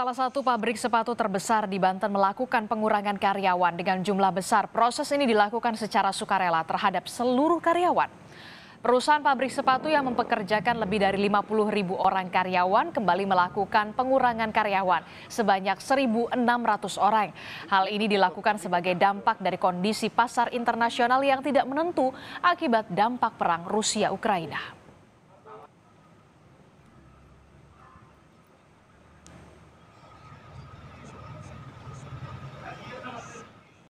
Salah satu pabrik sepatu terbesar di Banten melakukan pengurangan karyawan dengan jumlah besar. Proses ini dilakukan secara sukarela terhadap seluruh karyawan. Perusahaan pabrik sepatu yang mempekerjakan lebih dari 50.000 orang karyawan kembali melakukan pengurangan karyawan sebanyak 1.600 orang. Hal ini dilakukan sebagai dampak dari kondisi pasar internasional yang tidak menentu akibat dampak perang Rusia-Ukraina.